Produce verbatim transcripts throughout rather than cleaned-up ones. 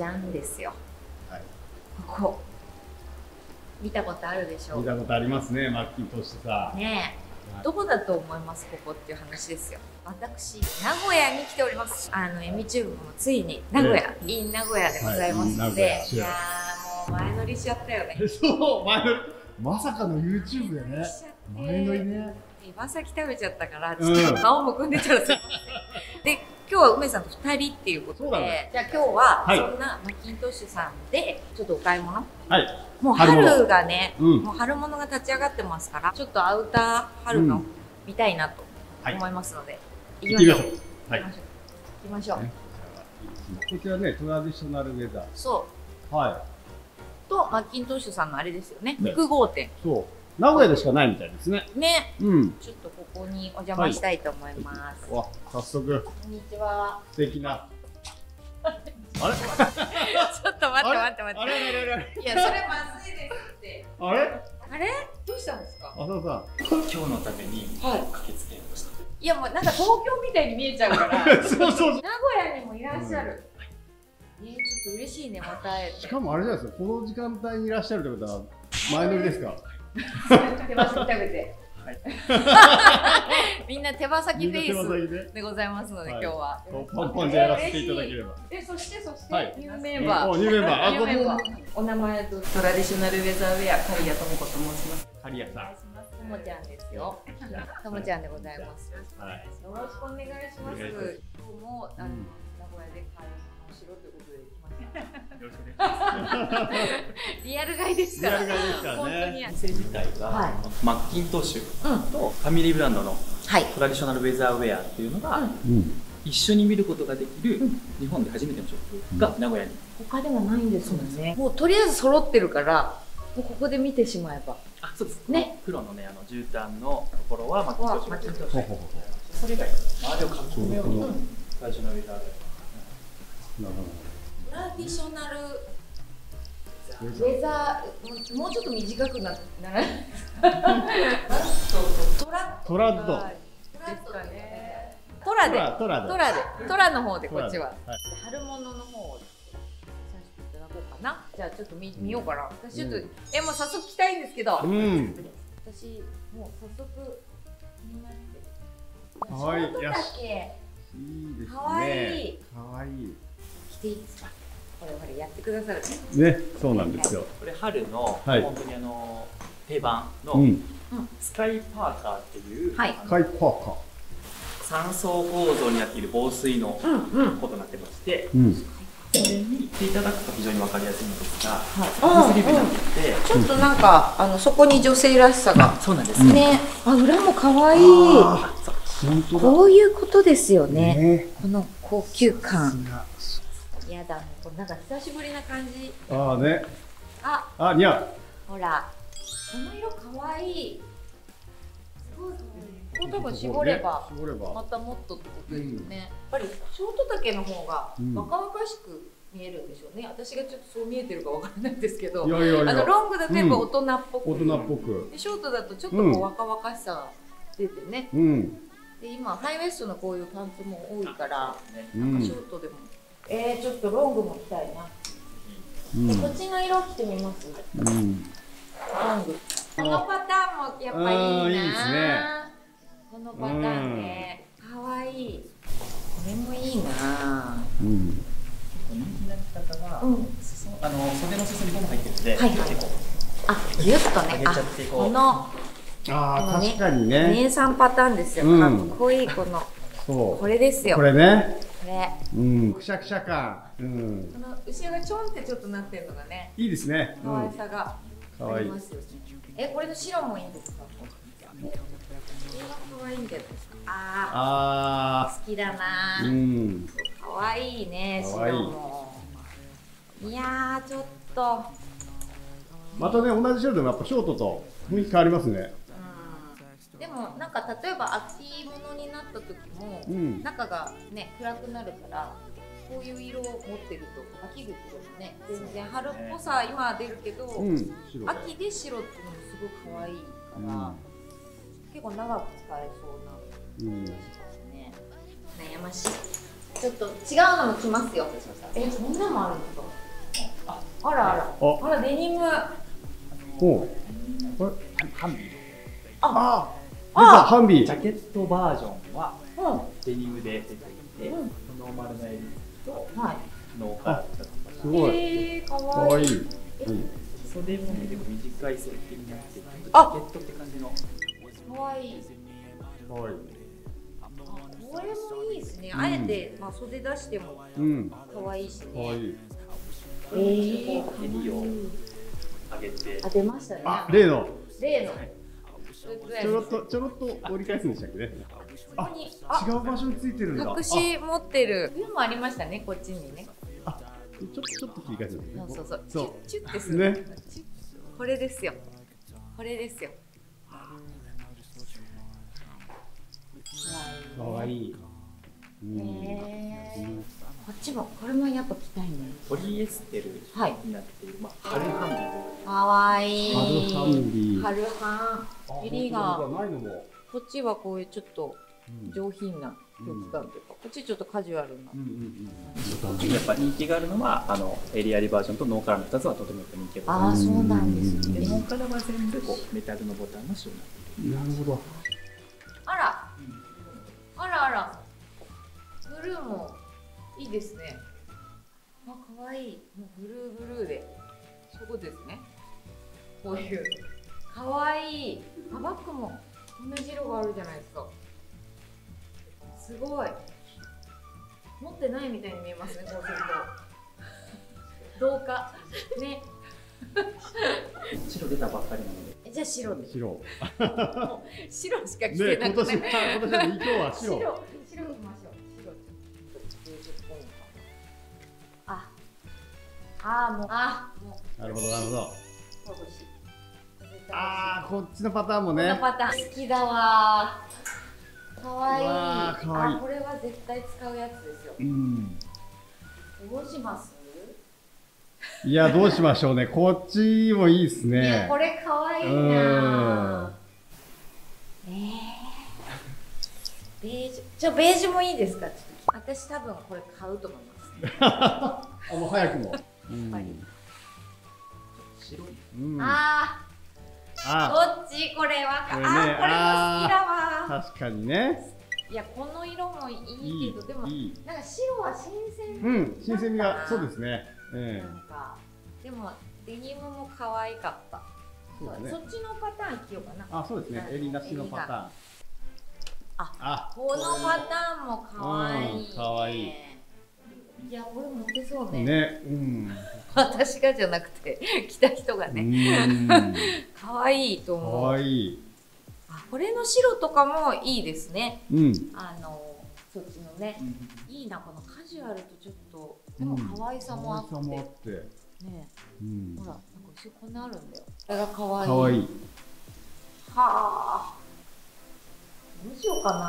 じゃんですよ。はい、ここ見たことあるでしょう。見たことありますね、マッキントッシュさ。ねえ、はい、どこだと思いますここっていう話ですよ。私名古屋に来ております。あのエミチューブもついに名古屋、ね、イン名古屋でございますので、はい、いやーもう前乗りしちゃったよね。そう前乗り、まさかの YouTube でね。前乗りね。馬先食べちゃったから、ちょっと顔もくんでちゃう。で、今日は梅さんと二人っていうことで、ね、じゃあ今日はそんなマッキントッシュさんでちょっとお買い物。はい、もう春がね、うん、もう春物が立ち上がってますから、ちょっとアウター春の見たいなと思いますので、行きましょう。行きましょう。こちらね、トラディショナルウェザー。そう。はい。とマッキントッシュさんのあれですよね、複合店。そう。名古屋でしかないみたいですね。ね、うん、ちょっとここにお邪魔したいと思います。はい、わ、早速。こんにちは。素敵な。あれ。ちょっと待って待って待って。あれあれあれ。いや、それまずいですって。あれ。あれ、どうしたんですか。浅田さん。今日のために。はい。駆けつけました。いや、もうなんか東京みたいに見えちゃうから。そうそう。名古屋にもいらっしゃる。え、ちょっと嬉しいね、また。しかもあれじゃないですか。この時間帯にいらっしゃるってことは。前乗りですか。手羽先食べて、みんな手羽先フェイスでございますので、今日はポンポンでやらせていただければ。え、そしてそしてニューメンバー、ニューメンバー、お名前とトラディショナルウェザーウェア刈谷智子と申します。刈谷さん、ともちゃんですよ。ともちゃんでございます。よろしくお願いします。今日も名古屋で買いしろということで来ました。リアル買いですからね。店自体がマッキントッシュとファミリーブランドのトラディショナルウェザーウェアっていうのが一緒に見ることができる日本で初めてのショップが名古屋に。他でもないんですもんね。もうとりあえず揃ってるからここで見てしまえば。あ、そうですね。黒のね、あの絨毯のところはマッキントッシュ。それ以外周りを囲むようにトラディショナルウェザーウェア。なるほど。トラディショナルウェザー、もうちょっと短くならないですか。トラッド、トラッドですかね。トラで、トラで、トラの方でこっちは春物の方をさせていただこうかな。じゃあちょっと見ようかな。私ちょっとえもう早速着たいんですけど、私もう早速気になって。可愛い、いや、いいですね。可愛い、可愛い。着ていいですか。これこれやってくださるね。そうなんですよ。これ春の本当にあの定番のスカイパーカーっていう、スカイパーカー三層構造になっている防水のことになってまして、これに着ていただくと非常にわかりやすいんですが、スリーブになっててちょっとなんかあのそこに女性らしさが。そうなんですね。あ、裏も可愛い。こういうことですよね。この高級感。やだ、もうなんか久しぶりな感じ。ああね。あ、あ、似合う。ほら、この色可愛い。すごい。こう多分絞れば、またもっとってことですね。やっぱりショート丈の方が若々しく見えるんでしょうね。私がちょっとそう見えてるかわからないんですけど、あのロングだとやっぱ大人っぽく、大人っぽく。ショートだとちょっとこう若々しさが出てね。で、今ハイウエストのこういうパンツも多いから、なんかショートでも。えー、ちょっとロングも着たいな。こっちの色着てみます。ロング。このパターンもやっぱいいな。このパターンね、可愛い。これもいいな。うん。人気な着方は、あの袖の裾にゴム入ってるので、あ、ギュッとね、あ、この、ああ確かにね。姉さんパターンですよ。かっこいいこの。これですよ。これね。うん、くしゃくしゃ感。うん。この後ろがちょんってちょっとなってるのがね。いいですね。可愛さが。可愛い。え、これの白もいいんですか。これは可愛いんじゃないですか。ああ。好きだな。うん。可愛いね、白も。いやー、ちょっと。またね、同じ白でもやっぱショートと雰囲気変わりますね。でもなんか例えば秋物になった時も中がね暗くなるからこういう色を持ってると秋口ですね。全然春っぽさ今は出るけど秋で白っていうのもすごく可愛いから結構長く使えそうな気がしますね。悩ましい。ちょっと違うのも来ますよ。え、そんなのもあるんですか。あらあら、あらデニム。お、これハンビー。ああ、ハンビー。ジャケットバージョンはデニムで出ていて、ノーマルな襟とノーカット。すごい。ええ、可愛い。袖もね、でも短い設計になっていて、ジャケットって感じの。可愛い。可愛い。これもいいですね。あえて、まあ、袖出しても可愛いしね。可愛い。ええ、襟を上げて。あ、出ましたね。あ、例の。例の。ちょろっと、ちょろっと折り返すんでしたっけね。あ、違う場所についてるんだ。隠し持ってる。でもありましたね、こっちにね。あ、ちょっと、ちょっと切り返す。そうそうそう。チュッてする。ね。これですよ。これですよ。かわいい。こっちも、これもやっぱ着たいね。ポリエステルになっている、まあ、春ハンビー。かわいい。春ハンビー。春ハン。襟が。こっちはこういうちょっと上品な空気感というか、こっちちょっとカジュアルな。こっちにやっぱ人気があるのは、あの襟ありバージョンとノーカラーのふたつはとてもやっぱ人気がある。ああ、そうなんですね。ノーカラーは全部こうメタルのボタンの仕様になっている。なるほど。あら。あらあら、ブルーもいいですね。あ、可愛い。もうブルーブルーで、そこですね。こういう可愛い。あ、バッグも同じ色があるじゃないですか。すごい。持ってないみたいに見えますね。こうすると。どうかね。白出たばっかりなので。じゃあ白で。白。白しか着てなくて。今年今日は白。白白着ましょう。白。あ、あもうあもう。なるほどなるほど。ああこっちのパターンもね。このパターン好きだわ。可愛い。可愛い。これは絶対使うやつですよ。うん。どうします？いや、どうしましょうね。こっちもいいですね。これ可愛いな。ええー。ベージュ、じゃあベージュもいいですか。私多分これ買うと思います。あ、もう早くも。やっぱり。白い。ああ。どっち、これは。あ、これも好きだわ。確かにね。いや、この色もいいけど、でも、なんか白は新鮮。うん、新鮮味が、そうですね。なんかでもデニムも可愛かった。そっちのパターン着ようかな。あ、そうですね。襟なしのパターン。あ、このパターンも可愛い。可愛い。いや、これモテそうね。ね、うん。私がじゃなくて着た人がね、可愛いと思う。可愛い。あ、これの白とかもいいですね。うん。あの。そっちのね、いいな、このカジュアルとちょっと、でも可愛さもあって。ね、ほら、なんか後ろこんなあるんだよ。これが可愛い。可愛い。はあ。どうしようかな。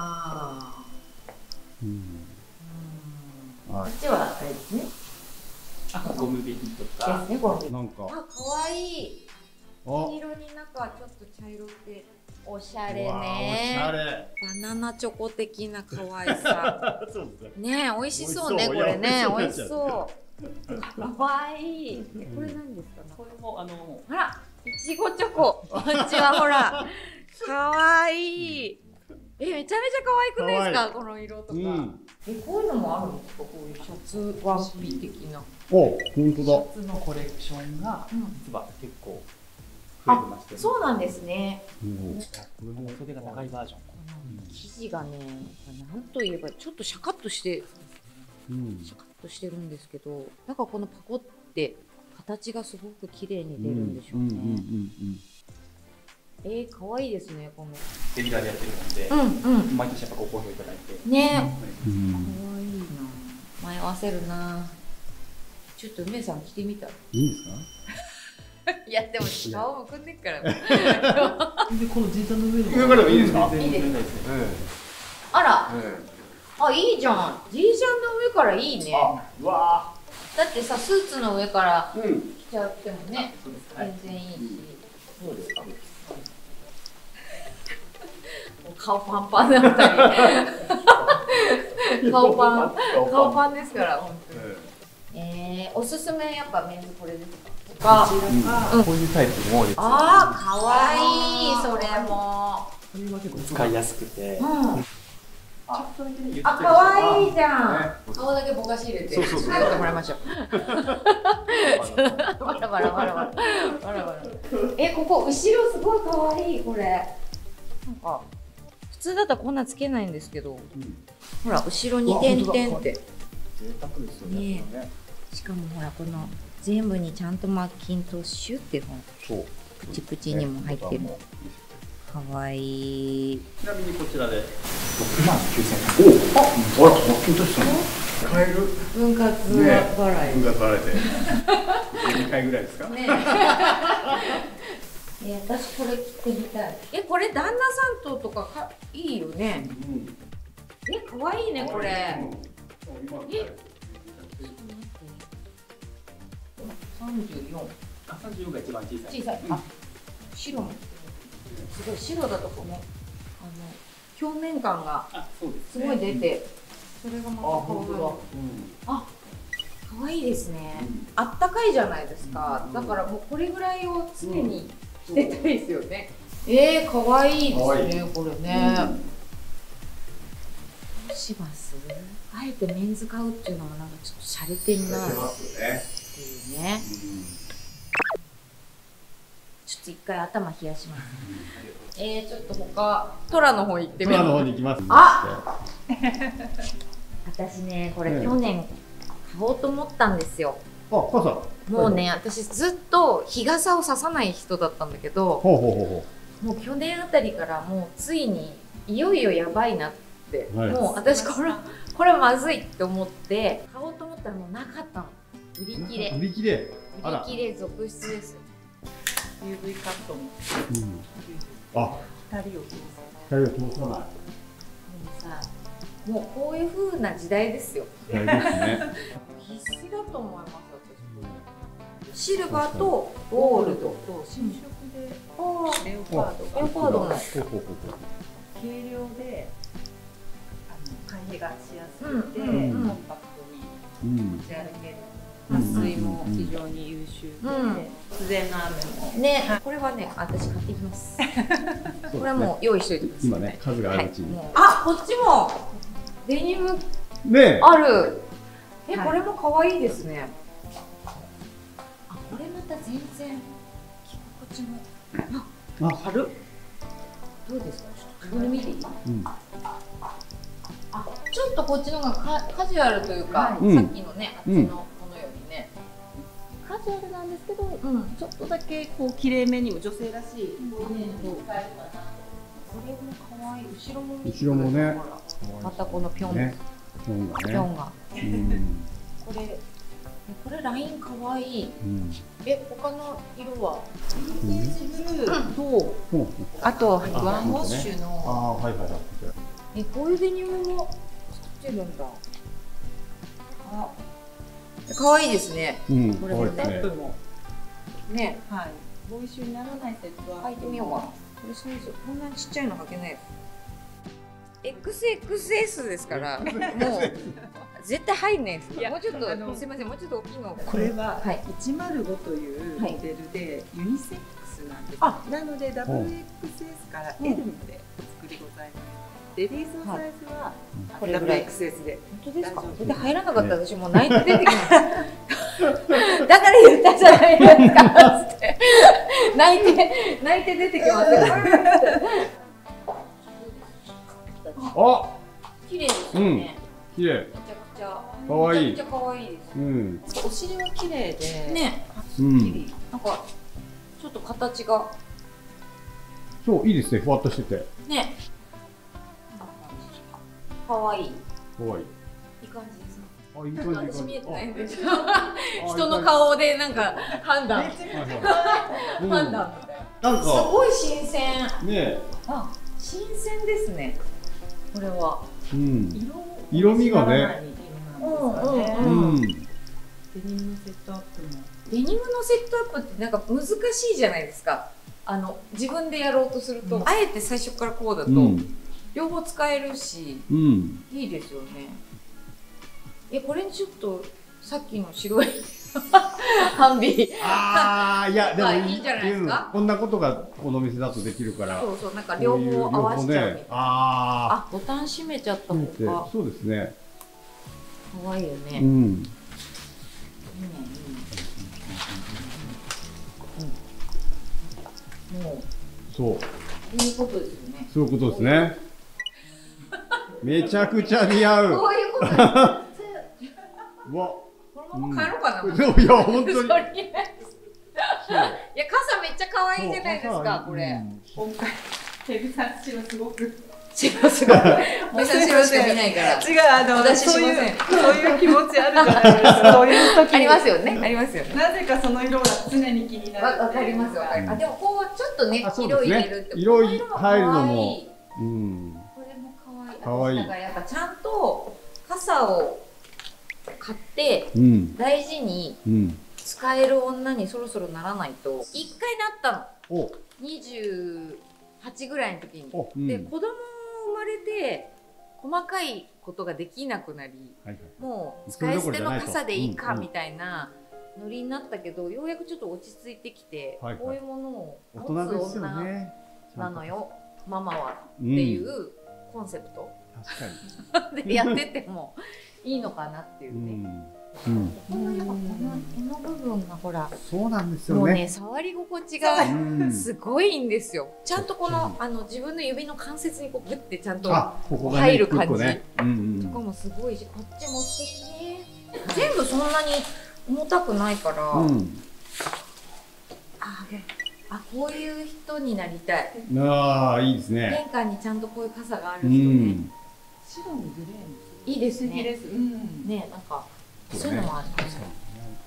うん。こっちはあれですね。あ、ゴムベリとか。ですね、ゴムベリ。なんか。あ、可愛い。黄色に中ちょっと茶色って。おしゃれね。バナナチョコ的な可愛さ。ねえ、美味しそうね、これね、美味しそう。可愛い。これ何ですかね。これもあの、あら、いちごチョコ。こっちはほら、可愛い。え、めちゃめちゃ可愛くないですか、この色とか。え、こういうのもあるんですか、こういうシャツワンピ的な。お、本当だ。シャツのコレクションが実は結構。あ、そうなんですね。袖が長いバージョン。生地がね、なんといえばちょっとシャカッとして、シャカッとしてるんですけど、なんかこのパコって形がすごく綺麗に出るんでしょうね。えー、可愛いですね、この。レギュラーでやってるので、毎年やっぱご好評いただいて。ね、可愛いな。迷わせるな。ちょっと梅さん着てみたら。いいんですか？いやでも顔むくんでっからね。でこの地座の上の上からもいいですか？いいです。あら、あいいじゃん。地座の上からいいね。わあ。だってさスーツの上から着ちゃってもね、全然いいし。そうですか。顔パンパンだったり。顔パン顔パンですから本当に。えー、おすすめやっぱメンズこれですか？こういうタイプも多いです。ああ、可愛いそれも。これは結構使いやすくて。あ、可愛いじゃん。顔だけぼかし入れて。そうそうそう。入ってもらいましょう。バラバラバラバラバラバラ。え、ここ後ろすごい可愛いこれ。なんか普通だったらこんなつけないんですけど、ほら後ろに点々って。贅沢ですよね。しかもほらこの全部にちゃんとマッキントッシュっていうのプチプチにも入ってる。かわいい。ちなみにこちらでろくまんきゅうせんえん。おお、あ、ほらマッキントッシュさん買える分割払い分割払いでじゅうにかいぐらいですかね。え、私これ着てみたい。え、これ旦那さんととかかいいよね。え、かわいいねこれ。え、さんじゅうよんが一番小さい。小さい。あ、白もすごい。白だとこのあの表面感がすごい出て、それがまたこう、あ、可愛いですね。あったかいじゃないですか。だからもうこれぐらいを常に着てたいですよね。ええ、可愛いですねこれね。どうします？あえてメンズ買うっていうのはなんかちょっと洒落てんな。いいね、ちょっと一回頭冷やします。えー、ちょっと他トラの方行ってみよう。トラの方に行きます。あ、私ねこれ、うん、去年買おうと思ったんですよ。あ、傘。もうね、私ずっと日傘をささない人だったんだけど、ほうほうほうもう去年あたりからもうついにいよいよやばいなって、はい、もう私これこれまずいって思って買おうと思ったらもうなかったの。売り切れ売り切れ売り切れ続出です。 ユーブイ カットもあ、光を通さない。もうこういう風な時代ですよ。必死だと思います私。シルバーとゴールドと新色でレオパードレオパードの軽量で開閉がしやすくてコンパクトに持ち歩ける。撥水も非常に優秀で、自然の雨もね、これはね、私買ってきます。これはもう用意しておいてください。今ね、数があるうちに。あ、こっちもデニムある。え、これも可愛いですね。あ、これまた全然着心地もあ、軽っ。どうですか？ちょっとこれ見ていい？あ、ちょっとこっちの方がカジュアルというか、さっきのね、あっちの。カジュアルなんですけど、うん、ちょっとだけこう綺麗めにも女性らしい。これも可愛い。後ろも後ろもね。またこのピョン、ね、ピョンが。これこれライン可愛い。うん、え、他の色はヴィンテージブルーと、うん、あとワンウォッシュの。あ、はいはいはい。え、こういうデニムも作ってるんだ。あ。可愛いですね。これもタップもね、はい。ボーイッシュにならないセットは履いてみようか。これそうですよ。こんなにちっちゃいの履けない。エックスエックスエス ですから、もう絶対入んないです。もうちょっとすみません、もうちょっと大きいの。これはひゃくごというモデルでユニセックスなんです。あ、なので ダブルエックスエス から エル までお作りございます。レディースのサイズはこれ ダブルエックスエス で。本当ですか？それで入らなかったら私もう泣いて出てきました。だから言ったじゃないですかって泣いて泣いて出てきました。あ、綺麗ですね。綺麗。めちゃくちゃ可愛い。めちゃくちゃ可愛いです。うん。お尻は綺麗でね。うん。なんかちょっと形がそういいですね。ふわっとしてて。ね。可愛い。可愛い。いい感じですね。あ、いい感じ。私見えてないんで。人の顔でなんか判断。判断みたいな。なんかすごい新鮮。ね。あ、新鮮ですね。これは。うん。色味がね。うんうん。デニムのセットアップも。デニムのセットアップってなんか難しいじゃないですか。あの自分でやろうとすると、あえて最初からこうだと。両方使えるし、うん、いいですよね。え、これちょっとさっきの白いハンビああ、いやでもいいんじゃないですか。こんなことがこの店だとできるから。そうそう、なんか両方合わせちゃう。ああ、ボタン閉めちゃったのか。そうですね、かわいいよね。うん、もうそういうことですね。そういうことですね。めちゃくちゃ似合う。そういうことです。わ、このまま帰ろうかな。そういや本当に。いや傘めっちゃ可愛いじゃないですかこれ。今回テレビさん白すごく。白すごく。もう白しか見ないから。違う、あの私そういうそういう気持ちあるじゃないですか。そういう時ありますよね。ありますよね。なぜかその色が常に気になる。わかりますわかります。でもこうちょっとね色入れるって色入るのも。うん。これも可愛い。だからやっぱちゃんと傘を買って大事に使える女にそろそろならないと。一回なったの。にじゅうはちぐらいの時に。で子供生まれて細かいことができなくなり、もう使い捨ての傘でいいかみたいなノリになったけど、ようやくちょっと落ち着いてきて、こういうものを持つ女なのよママはっていうコンセプトでやっててもいいのかなっていうね。このやっぱこの部分がほら、そうなんですよね。もうね触り心地がすごいんですよ。ちゃんとこのあの自分の指の関節にこうグッてちゃんと入る感じとかもすごいし、こっちも素敵ね。全部そんなに重たくないから。ああ、こういう人になりたい。ああ、いいですね。玄関にちゃんとこういう傘がある人ね。白にグレー。いいですね。ね、なんかそういうのもある。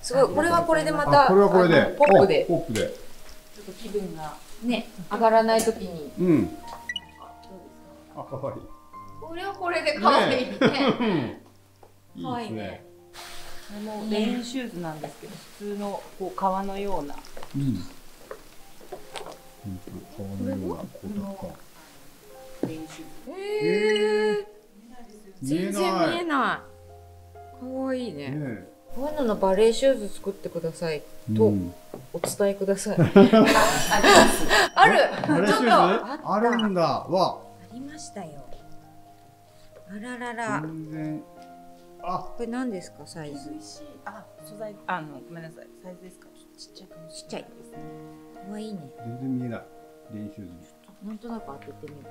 すごい、これはこれでまたポップで、ちょっと気分がね上がらないときに、うん、あ、可愛い。これはこれで可愛いね。可愛いね。これもレインシューズなんですけど、普通のこう革のような。うん。これもレインシューズ。ええ。全然見えない。かわいいね。こういうののバレーシューズ作ってくださいとお伝えください。ある。ちょっとあるんだわ。ありましたよ。あららら。あ、これ何ですかサイズ？あ、素材、あのごめんなさい、サイズですか？ちっちゃくちっちゃいですね。かわいいね。全然見えない。レインシューズ。なんとなく当ててみる。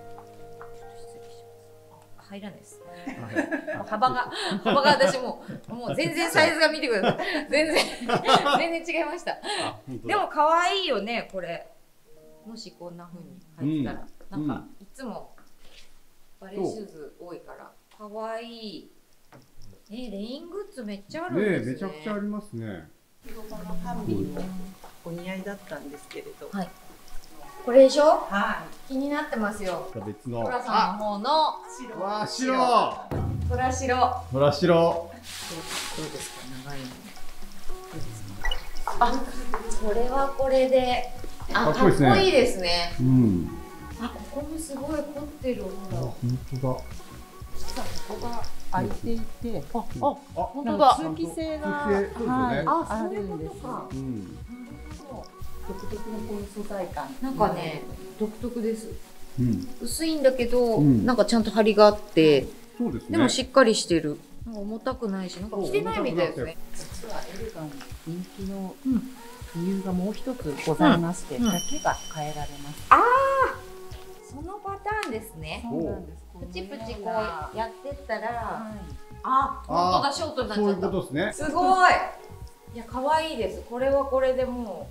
入らないです。幅が幅が私ももう全然サイズが見てください。全然全然違いました。でも可愛いよねこれ。もしこんな風に入ったら、うん、なんか、うん、いつもバレーシューズ多いから可愛い。えー、レイングッズめっちゃあるんですね。ね、めちゃくちゃありますね。このハンビーもお似合いだったんですけれど。はい。これでしょ？はい。気になってますよ。別の。トラさんの方の。わあ、白。トラ白。トラ白。どうですか？長いの。どうですか？あ、これはこれで。あ、かっこいいですね。うん。あ、ここもすごい凝ってる。あ、本当だ。実はここが開いていて。あ、あ、本当だ。通気性が。はい。あ、そういうことか。うん。独特のこの素材感、なんかね、独特です。薄いんだけど、なんかちゃんと張りがあって、でもしっかりしてる。重たくないし、なんか着てないみたいですね。実はエレガン人気の理由がもう一つございまして、丈が変えられます。ああ、そのパターンですね。プチプチこうやってったら、あ、本当だショートになっちゃった。そういうことですね。すごい。いや可愛いです。これはこれでも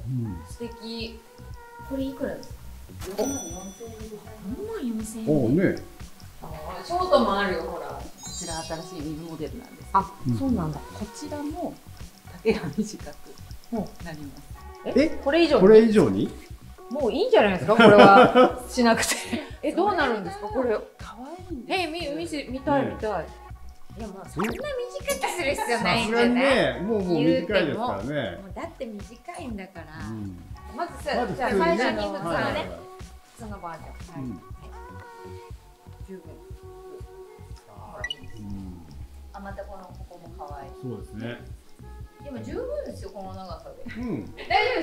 う素敵。これいくらですか？よんまんよんせんえん。おおね。ショートもあるよほら。こちら新しいウェブモデルなんです。あ、そうなんだ。こちらも丈が短くもなります。え、これ以上に？これ以上に？もういいんじゃないですかこれはしなくて。え、どうなるんですかこれ？可愛いんです。え、み見せ見たい見たい。いやもうそんな短くする必要ないんじゃない？もうもう短いですからね。だって短いんだから。まずさ、最初に普通のね、普通のバージョン。十分。あ、またこのここも可愛い。そうですね。でも十分ですよこの長さで。うん。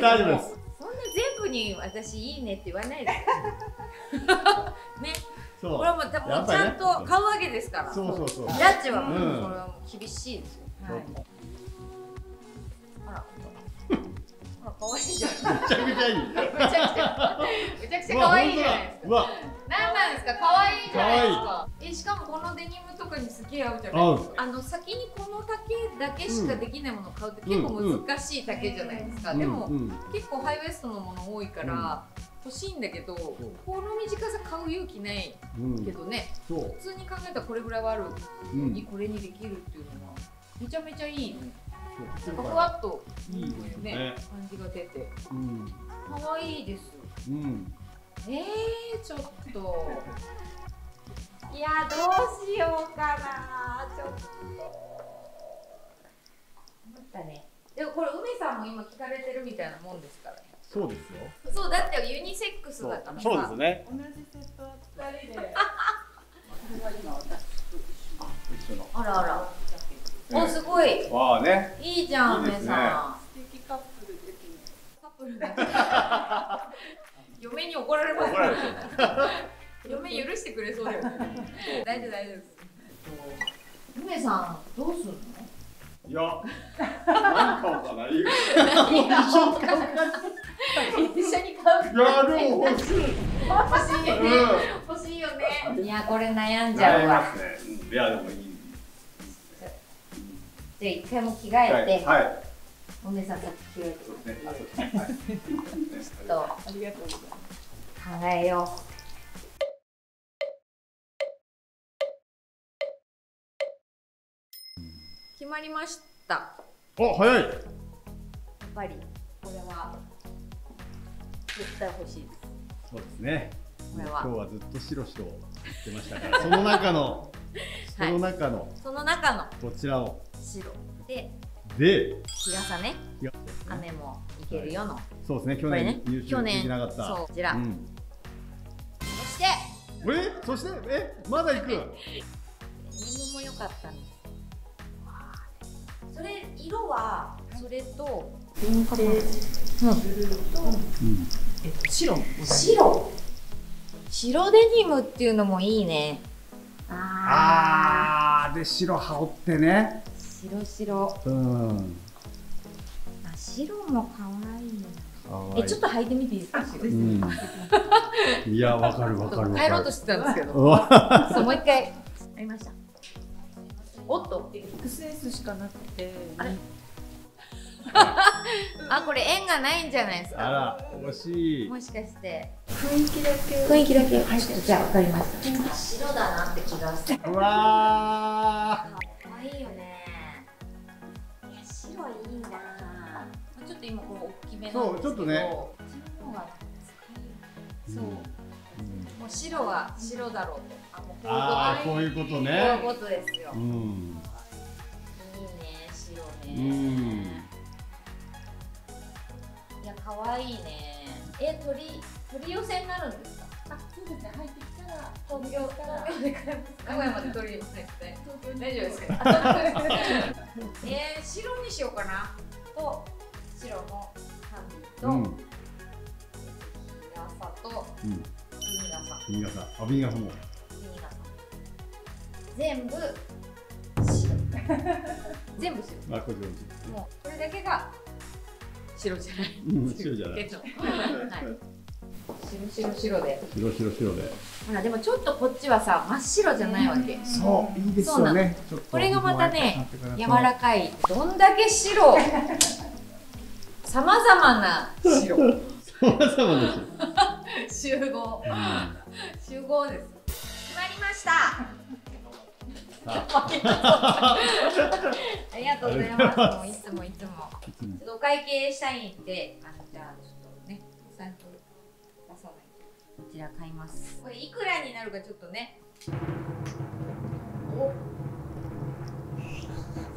大丈夫です。そんな全部に私いいねって言わないです。ね。そう。これも多分ちゃんと買うわけですから。そうそうそう。ジャッジはもうこれはもう厳しいですよ。はい。あら。可愛いじゃん。めちゃくちゃいい。めちゃくちゃ。めちゃくちゃ可愛いじゃないですか。うわ。なんなんですか、可愛いじゃないですか。え、しかもこのデニムとかにすげえ合うじゃないですか。あの先にこの丈だけしかできないものを買うって結構難しい丈じゃないですか。でも結構ハイウエストのもの多いから欲しいんだけど、この短さ買う勇気ないけどね。普通に考えたらこれぐらいはあるのにこれにできるっていうのはめちゃめちゃいい。なんかふわっといいね感じが出て可愛いです。えー、ちょっといやどうしようかなちょっと思ったね。でもこれ梅さんも今聞かれてるみたいなもんですからね。そうですよ。そうだってユニセックスだからさ。そうですね。同じセットふたりで。あらあら。お、すごい。わあね。いいじゃん、梅さん。素敵カップルですね。カップルだ。嫁に怒られます。嫁許してくれそうだよ。大丈夫大丈夫。梅さんどうするの？いや、何買おうかな。一緒に買う。一緒に買う。いやでも欲しい。欲しいよね。欲しいよね。いやこれ悩んじゃうわ。いやでもいい。じゃあ一回も着替えて、お姉さん先着替えて。ちょっとありがとうございます。考えよう。決まりました。お、早い。やっぱりこれは絶対欲しいです。そうですね。これは今日はずっと白白言ってましたから、その中のその中のその中のこちらを。白でで日傘ね、雨もいけるよの。そうですね、去年優勝できなかった。そう、こちら。そしてえ、そしてえ、まだ行く。デニムも良かったんです。それ色はそれと銀色とえっと白白白デニムっていうのもいいね。ああで白羽織ってね。白白。うん。あ、白も可愛い。え、ちょっと履いてみていいですか？いや、わかるわかる。帰ろうとしてたんですけど。そう、もう一回。ありました。おっと、エックスエス しかなくて。あれ。あ、これ縁がないんじゃないですか。あら、惜しい。もしかして。雰囲気だけ。雰囲気だけ。はい、じゃあ、わかりました。白だなって気がする。うわあ。可愛いよね。いいな。ちょっと今この大きめの。そう、ちょっとね。白が使える。そう。もう白は白だろうと。あ、もうこういうことね。こういうことですよ。いいね、白ね。いや、可愛いね。え、取り、取り寄せになるんですか。あ、そうですね。入ってきたら、東京から。名古屋まで取り寄せて。大丈夫ですか。えー、白にしようかなと白のハンディと日傘とビニ傘あビニ傘も全部白全部白あこれもうこれだけが白じゃない白じゃない白白白で白白白でほらでもちょっとこっちはさ真っ白じゃないわけ。そういいですよね。これがまたね柔らかい。どんだけ白さまざまな白さまざまな白集合集合です。決まりました。ありがとうございます。もういつもいつもちょっとお会計したいんであのじゃあちょっとね財布こちら買います。これいくらになるかちょっとね。お。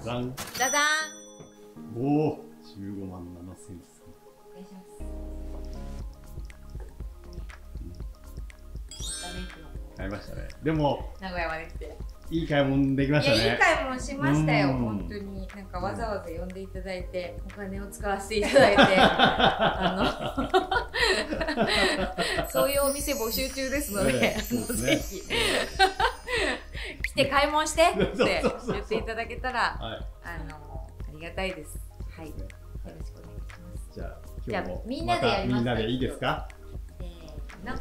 ダン。ダダン。おお、十五万七千円。お願いします。買いましたね。でも名古屋まで来ていい買い物できましたね。いや、いい買い物しましたよ、本当に。なんかわざわざ呼んでいただいて、お金を使わせていただいて、あのそういうお店募集中ですので、ぜひ来て買い物してって言っていただけたら、あのありがたいです。はい、よろしくお願いします。じゃあ今日もみんなでやります。みんなでいいですか？せーの、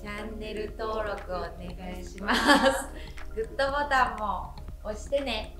チャンネル登録お願いします。グッドボタンも押してね。